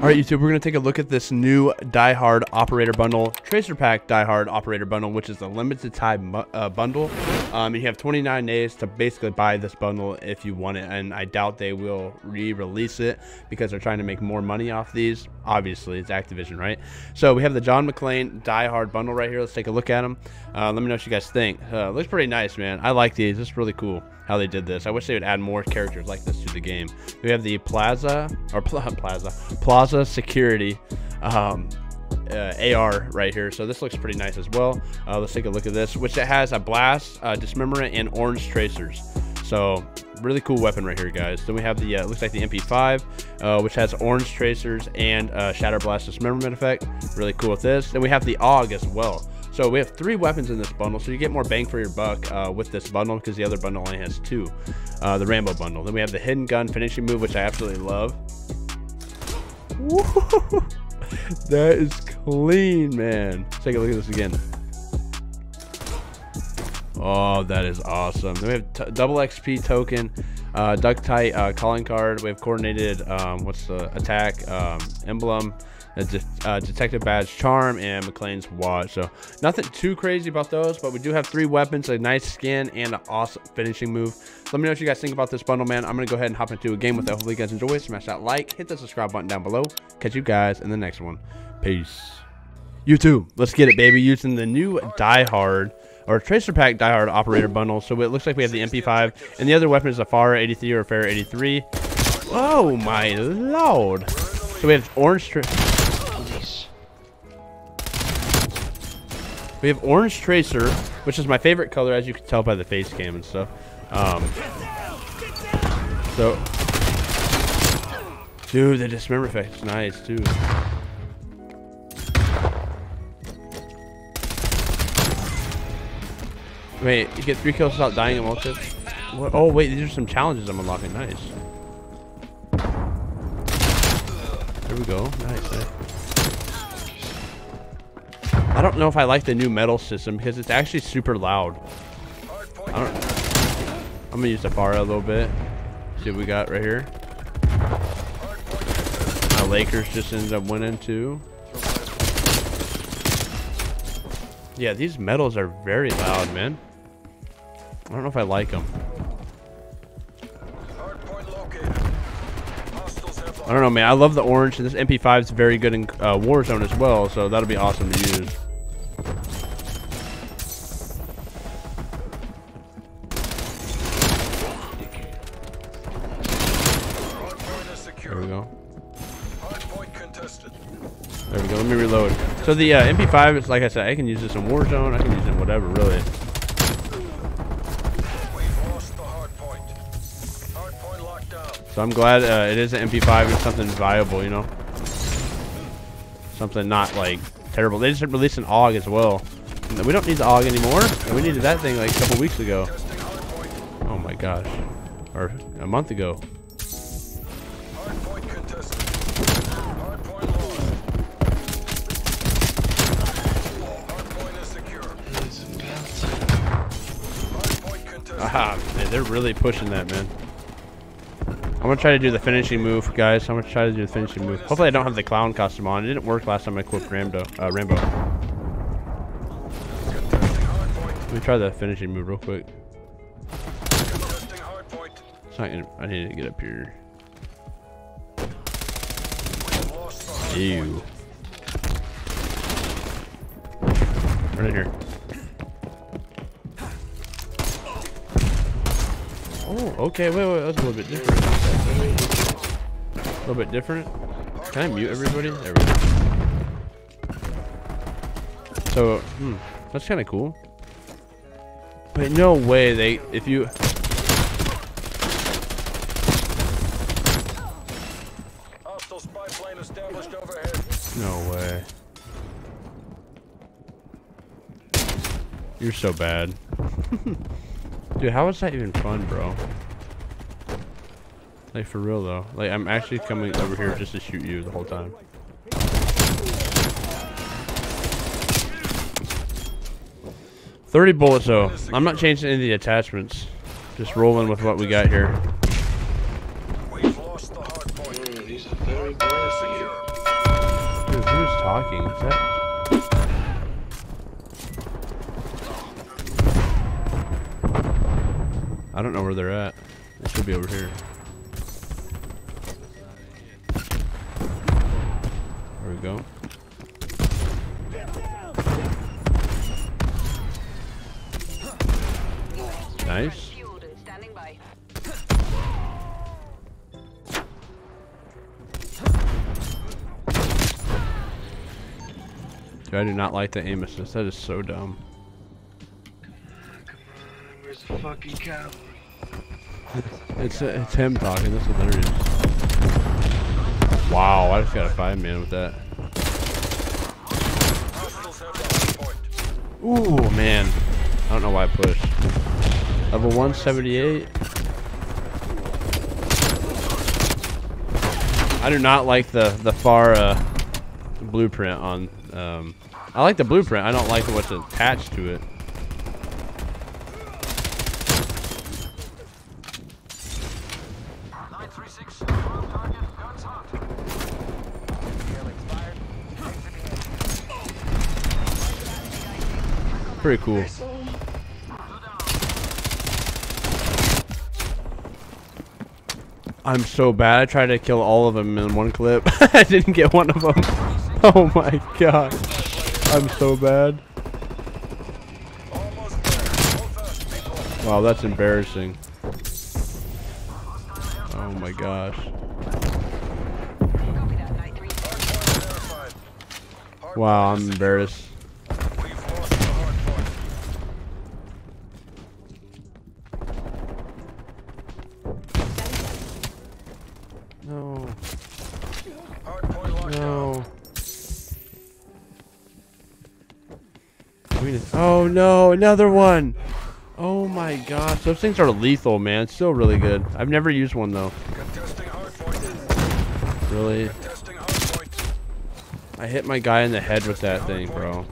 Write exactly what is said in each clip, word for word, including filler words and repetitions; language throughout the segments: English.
Alright YouTube, we're going to take a look at this new Die Hard Operator Bundle, Tracer Pack Die Hard Operator Bundle, which is the limited time uh, bundle. Um, you have twenty-nine days to basically buy this bundle if you want it, and I doubt they will re-release it because they're trying to make more money off these. Obviously, it's Activision, right? So we have the John McClane Die Hard Bundle right here. Let's take a look at them. Uh, let me know what you guys think. Uh, looks pretty nice, man. I like these. It's really cool how they did this. I wish they would add more characters like this to the game. We have the Plaza, or pl Plaza, Plaza Security um, uh, A R right here. So this looks pretty nice as well. Uh, let's take a look at this, which it has a blast, uh, dismemberment, and orange tracers. So really cool weapon right here, guys. Then we have the, uh, looks like the M P five, uh, which has orange tracers and uh, shatter blast dismemberment effect. Really cool with this. Then we have the A U G as well. So we have three weapons in this bundle, so you get more bang for your buck uh, with this bundle because the other bundle only has two, uh, the Rambo bundle. Then we have the hidden gun finishing move, which I absolutely love. Woo! That is clean, man. Let's take a look at this again. Oh, that is awesome. Then we have t double X P token, uh, ductite uh, calling card. We have coordinated, um, what's the attack um, emblem. A de uh, detective badge charm, and McClane's watch. So nothing too crazy about those, but we do have three weapons, a nice skin, and an awesome finishing move. Let me know what you guys think about this bundle, man. I'm gonna go ahead and hop into a game with it. Hopefully you guys enjoy. Smash that like, hit that subscribe button down below. Catch you guys in the next one. Peace. YouTube, let's get it, baby. Using the new Die Hard or Tracer Pack Die Hard Operator Bundle. So it looks like we have the M P five, and the other weapon is a FARA eighty-three or FARA eighty-three. Oh my lord! So we have orange. Tra We have orange tracer, which is my favorite color, as you can tell by the face cam and stuff. Um, so, dude, the dismember effect's nice too. Wait, you get three kills without dying at Molotov? What? Oh wait, these are some challenges I'm unlocking. Nice. There we go. Nice. nice. I don't know if I like the new metal system because it's actually super loud. I don't, I'm gonna use the FARA a little bit. See what we got right here. The Lakers just ended up winning too. Yeah, these metals are very loud, man. I don't know if I like them. I don't know, man. I love the orange. This M P five is very good in uh, Warzone as well, so that'll be awesome to use. There we go. There we go. Let me reload. So the uh, M P five is, like I said, I can use this in Warzone. I can use it in whatever, really. So I'm glad uh, it is an M P five and something viable, you know? Something not, like, terrible. They just released an A U G as well. We don't need the A U G anymore. We needed that thing, like, a couple weeks ago. Oh, my gosh. Or a month ago. Aha, man, they're really pushing that, man. I'm gonna try to do the finishing move, guys. I'm gonna try to do the finishing move. Hopefully I don't have the clown costume on. It didn't work last time I equipped Rambo. Uh, Rambo. Let me try the finishing move real quick. It's not gonna, I need to get up here. Ew. Right in here. Oh, okay, wait, wait, that's a little bit different. A little bit different. Can I mute everybody? There we go. So, hmm, that's kind of cool. But no way they, if you... No way. You're so bad. Dude, how is that even fun, bro? Like, for real, though. Like, I'm actually coming over here just to shoot you the whole time. thirty bullets, though. I'm not changing any of the attachments. Just rolling with what we got here. We've lost the hard point. These are very, very secure. talking. Is that... I don't know where they're at. They should be over here. There we go. Nice. Dude, I do not like the aim assist. That is so dumb. Where's the fucking cow? It's, it's him talking, that's hilarious. Wow, I just got a five man with that. Ooh, man. I don't know why I pushed. Level one seventy-eight. I do not like the, the FARA blueprint on... Um, I like the blueprint, I don't like what's attached to it. Pretty cool. I'm so bad. I tried to kill all of them in one clip. I didn't get one of them. Oh my god. I'm so bad. Wow, that's embarrassing. Oh my gosh. Wow, I'm embarrassed. No. Oh no, another one! Oh my gosh, those things are lethal, man. It's still really good. I've never used one though. Really? I hit my guy in the head with that thing, bro.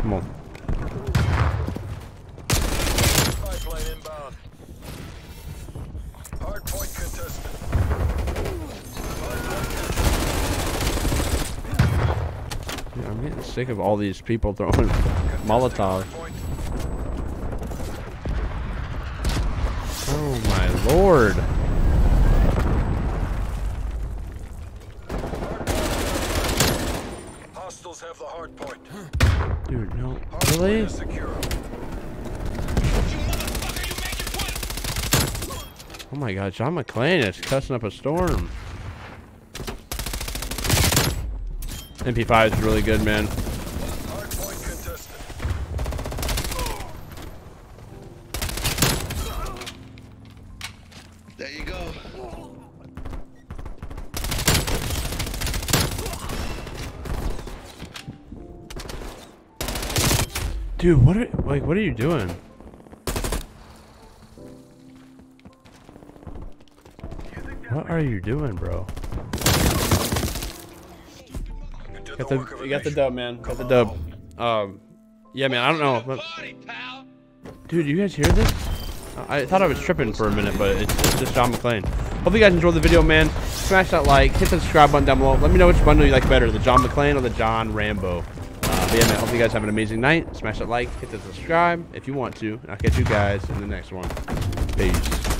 Come on. Sick of all these people throwing Molotov. Oh my lord. Hostiles have the hard point. Dude, no. Really? You motherfucker, you make your point. Oh my god, John McClane is cussing up a storm. M P five is really good, man. There you go. Dude, what are like what are you doing? What are you doing, bro? Got the, you got the dub, man. Got the dub. Um, yeah, man. I don't know. But... Dude, you guys hear this? I thought I was tripping for a minute, but it's, it's just John McClane. Hope you guys enjoyed the video, man. Smash that like. Hit the subscribe button down below. Let me know which bundle you like better, the John McClane or the John Rambo. Uh, but yeah, man. Hope you guys have an amazing night. Smash that like. Hit the subscribe if you want to. And I'll catch you guys in the next one. Peace.